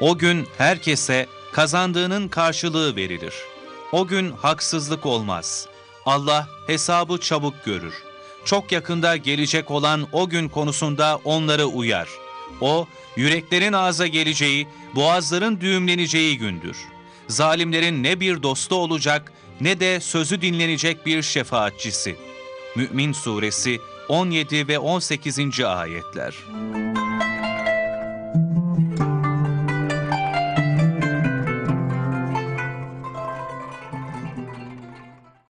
O gün herkese kazandığının karşılığı verilir. O gün haksızlık olmaz. Allah hesabı çabuk görür. Çok yakında gelecek olan o gün konusunda onları uyar. O, yüreklerin ağza geleceği, boğazların düğümleneceği gündür. Zalimlerin ne bir dostu olacak ne de sözü dinlenecek bir şefaatçisi. Mü'min suresi 17 ve 18. ayetler.